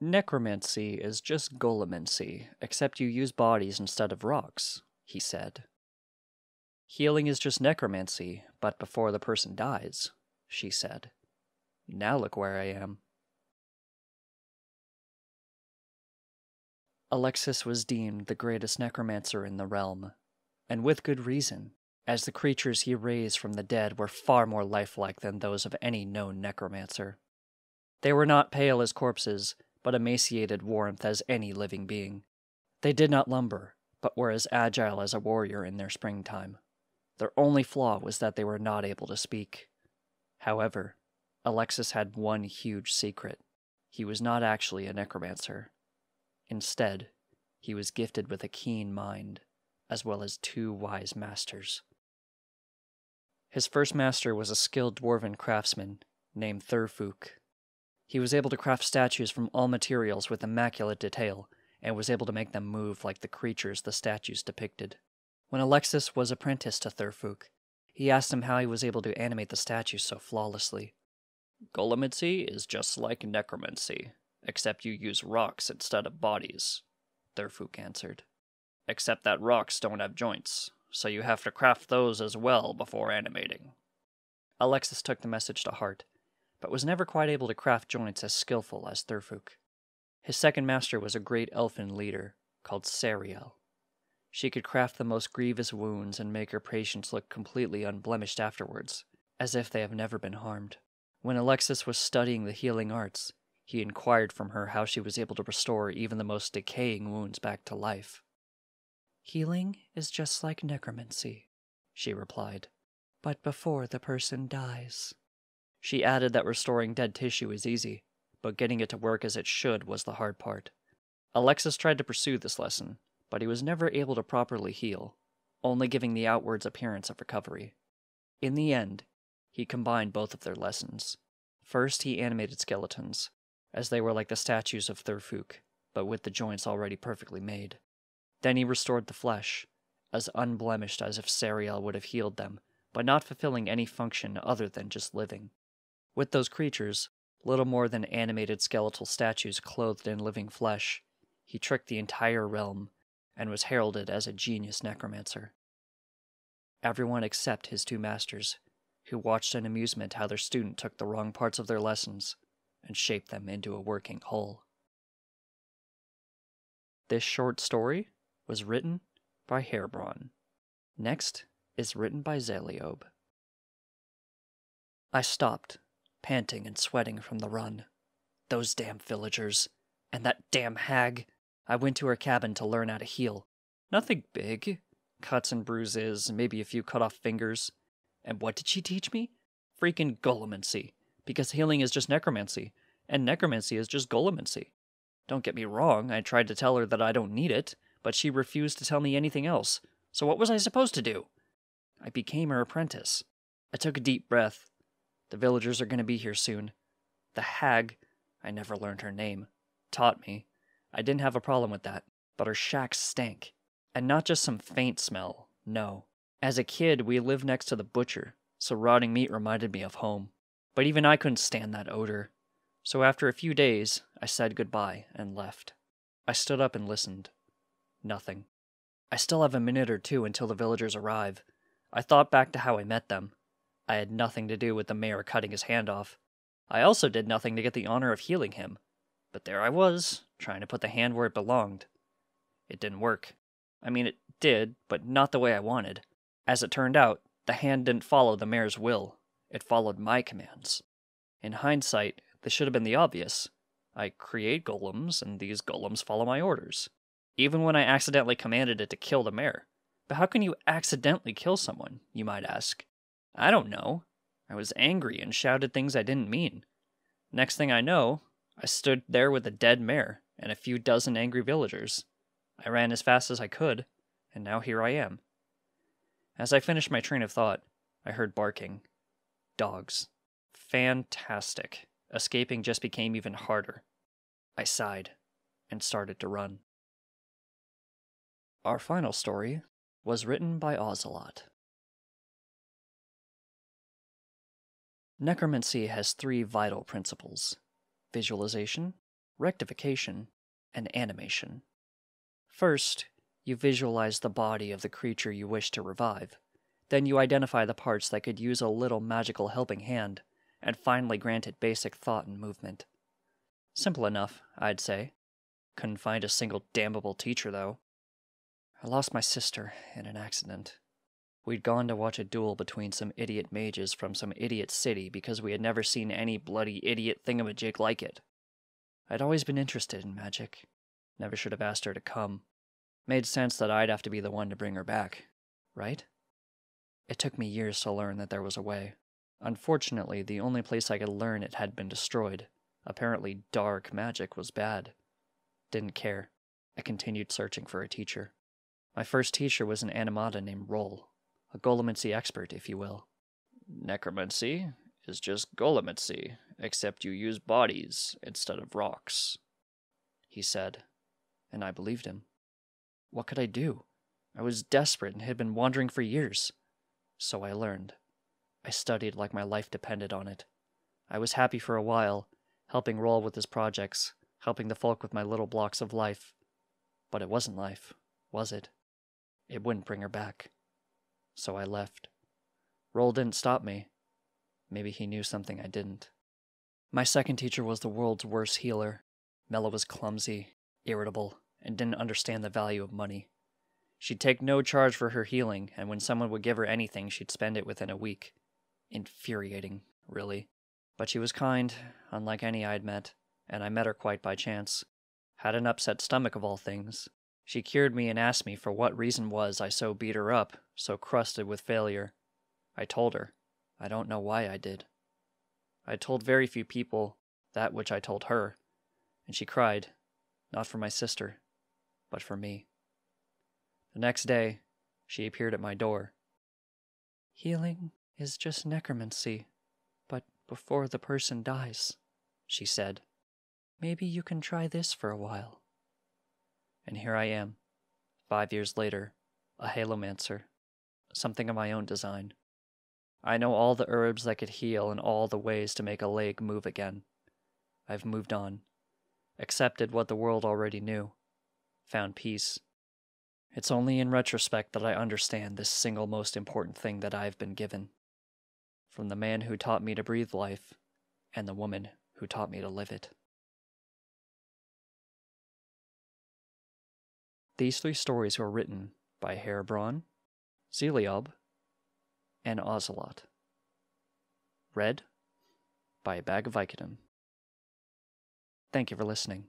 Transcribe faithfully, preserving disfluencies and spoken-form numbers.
Necromancy is just Golemancy, except you use bodies instead of rocks, he said. Healing is just necromancy, but before the person dies, she said. Now look where I am. Alexis was deemed the greatest necromancer in the realm, and with good reason, as the creatures he raised from the dead were far more lifelike than those of any known necromancer. They were not pale as corpses, but emaciated warmth as any living being. They did not lumber, but were as agile as a warrior in their springtime. Their only flaw was that they were not able to speak. However, Alexis had one huge secret. He was not actually a necromancer. Instead, he was gifted with a keen mind, as well as two wise masters. His first master was a skilled dwarven craftsman named Thurfuk. He was able to craft statues from all materials with immaculate detail, and was able to make them move like the creatures the statues depicted. When Alexis was apprenticed to Thurfuk, he asked him how he was able to animate the statues so flawlessly. Golemancy is just like necromancy, except you use rocks instead of bodies, Thurfuk answered. Except that rocks don't have joints, so you have to craft those as well before animating. Alexis took the message to heart, but was never quite able to craft joints as skillful as Thurfuk. His second master was a great elfin leader called Sariel. She could craft the most grievous wounds and make her patients look completely unblemished afterwards, as if they have never been harmed. When Alexis was studying the healing arts, he inquired from her how she was able to restore even the most decaying wounds back to life. Healing is just like necromancy, she replied, but before the person dies. She added that restoring dead tissue is easy, but getting it to work as it should was the hard part. Alexis tried to pursue this lesson, but he was never able to properly heal, only giving the outwards appearance of recovery. In the end, he combined both of their lessons. First, he animated skeletons, as they were like the statues of Thurfuk, but with the joints already perfectly made. Then he restored the flesh, as unblemished as if Sariel would have healed them, but not fulfilling any function other than just living. With those creatures, little more than animated skeletal statues clothed in living flesh, he tricked the entire realm and was heralded as a genius necromancer. Everyone except his two masters, who watched in amusement how their student took the wrong parts of their lessons and shaped them into a working whole. This short story was written by Harebron. Next is written by Xeliob. I stopped, panting and sweating from the run. Those damn villagers. And that damn hag. I went to her cabin to learn how to heal. Nothing big. Cuts and bruises, maybe a few cut-off fingers. And what did she teach me? Freaking Golemancy. Because healing is just necromancy. And necromancy is just Golemancy. Don't get me wrong, I tried to tell her that I don't need it, but she refused to tell me anything else. So what was I supposed to do? I became her apprentice. I took a deep breath. The villagers are going to be here soon. The hag, I never learned her name, taught me. I didn't have a problem with that, but her shack stank. And not just some faint smell, no. As a kid, we lived next to the butcher, so rotting meat reminded me of home. But even I couldn't stand that odor. So after a few days, I said goodbye and left. I stood up and listened. Nothing. I still have a minute or two until the villagers arrive. I thought back to how I met them. I had nothing to do with the mayor cutting his hand off. I also did nothing to get the honor of healing him. But there I was, trying to put the hand where it belonged. It didn't work. I mean, it did, but not the way I wanted. As it turned out, the hand didn't follow the mayor's will. It followed my commands. In hindsight, this should have been the obvious. I create golems, and these golems follow my orders. Even when I accidentally commanded it to kill the mayor. But how can you accidentally kill someone, you might ask? I don't know. I was angry and shouted things I didn't mean. Next thing I know, I stood there with a dead mare and a few dozen angry villagers. I ran as fast as I could, and now here I am. As I finished my train of thought, I heard barking. Dogs. Fantastic. Escaping just became even harder. I sighed and started to run. Our final story was written by Ocelot. Necromancy has three vital principles: visualization, rectification, and animation. First, you visualize the body of the creature you wish to revive. Then you identify the parts that could use a little magical helping hand, and finally grant it basic thought and movement. Simple enough, I'd say. Couldn't find a single damnable teacher, though. I lost my sister in an accident. We'd gone to watch a duel between some idiot mages from some idiot city because we had never seen any bloody idiot thingamajig like it. I'd always been interested in magic. Never should have asked her to come. Made sense that I'd have to be the one to bring her back, right? It took me years to learn that there was a way. Unfortunately, the only place I could learn it had been destroyed. Apparently, dark magic was bad. Didn't care. I continued searching for a teacher. My first teacher was an animata named Roll, a Golemancy expert, if you will. Necromancy is just Golemancy, except you use bodies instead of rocks, he said, and I believed him. What could I do? I was desperate and had been wandering for years. So I learned. I studied like my life depended on it. I was happy for a while, helping Roll with his projects, helping the folk with my little blocks of life. But it wasn't life, was it? It wouldn't bring her back. So I left. Roll didn't stop me. Maybe he knew something I didn't. My second teacher was the world's worst healer. Mella was clumsy, irritable, and didn't understand the value of money. She'd take no charge for her healing, and when someone would give her anything, she'd spend it within a week. Infuriating, really. But she was kind, unlike any I'd met, and I met her quite by chance. Had an upset stomach of all things. She cured me and asked me for what reason was I so beat her up, so crusted with failure. I told her. I don't know why I did. I told very few people that which I told her, and she cried, not for my sister, but for me. The next day, she appeared at my door. "Healing is just necromancy, but before the person dies," she said. "Maybe you can try this for a while." And here I am, five years later, a halomancer, something of my own design. I know all the herbs that could heal and all the ways to make a leg move again. I've moved on, accepted what the world already knew, found peace. It's only in retrospect that I understand this single most important thing that I've been given. From the man who taught me to breathe life, and the woman who taught me to live it. These three stories were written by Harebron, Xeliob, and Ocelot. Read by Bag of Vicodin. Thank you for listening.